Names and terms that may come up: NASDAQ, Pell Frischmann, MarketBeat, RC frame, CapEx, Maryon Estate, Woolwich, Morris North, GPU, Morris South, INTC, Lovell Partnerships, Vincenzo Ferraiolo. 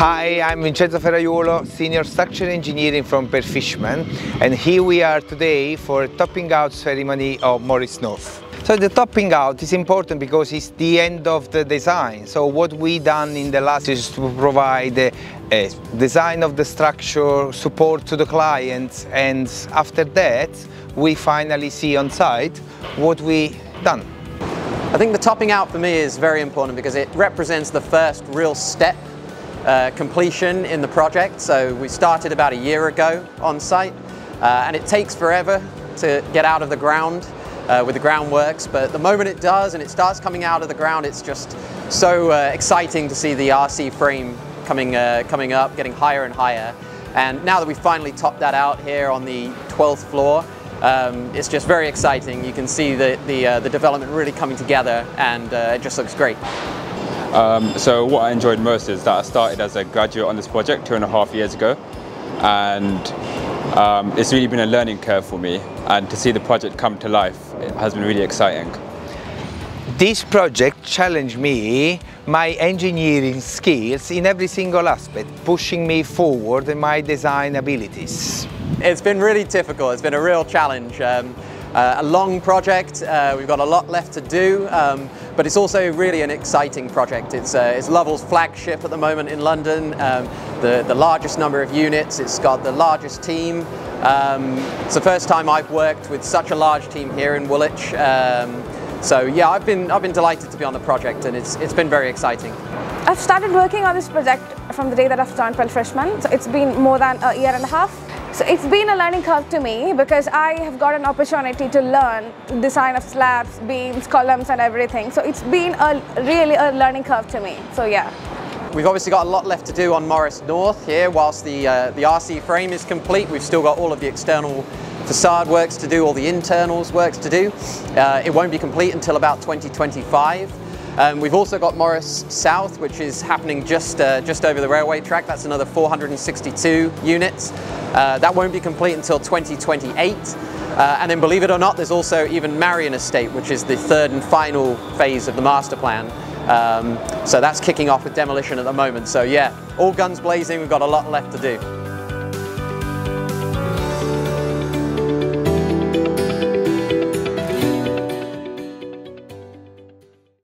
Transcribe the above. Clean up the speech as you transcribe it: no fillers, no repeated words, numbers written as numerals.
Hi, I'm Vincenzo Ferraiolo, Senior Structural Engineering from Pell Frischmann, and here we are today for a topping out ceremony of Morris North. So the topping out is important because it's the end of the design. So what we done in the last is to provide a design of the structure, support to the clients, and after that we finally see on site what we done. I think the topping out for me is very important because it represents the first real step completion in the project. So we started about a year ago on site and it takes forever to get out of the ground with the groundworks, but the moment it does and it starts coming out of the ground, it's just so exciting to see the RC frame coming up, getting higher and higher. And now that we've finally topped that out here on the 12th floor, it's just very exciting. You can see the development really coming together, and it just looks great. So what I enjoyed most is that I started as a graduate on this project 2.5 years ago, and it's really been a learning curve for me, and to see the project come to life, it has been really exciting. This project challenged me, my engineering skills in every single aspect, pushing me forward in my design abilities. It's been really difficult, it's been a real challenge. A long project, we've got a lot left to do, but it's also really an exciting project. It's Lovell's flagship at the moment in London, the largest number of units, it's got the largest team. It's the first time I've worked with such a large team here in Woolwich. So yeah, I've been delighted to be on the project, and it's been very exciting. I've started working on this project from the day that I've joined Pell Frischmann, so it's been more than a year and a half. So it's been a learning curve to me because I have got an opportunity to learn design of slabs, beams, columns and everything. So it's been really a learning curve to me. So yeah. We've obviously got a lot left to do on Morris North here. Whilst the RC frame is complete, we've still got all of the external facade works to do, all the internals works to do. It won't be complete until about 2025. We've also got Morris South, which is happening just over the railway track. That's another 462 units. That won't be complete until 2028. And then, believe it or not, there's also even Maryon Estate, which is the third and final phase of the master plan. So that's kicking off with demolition at the moment. So yeah, all guns blazing, we've got a lot left to do.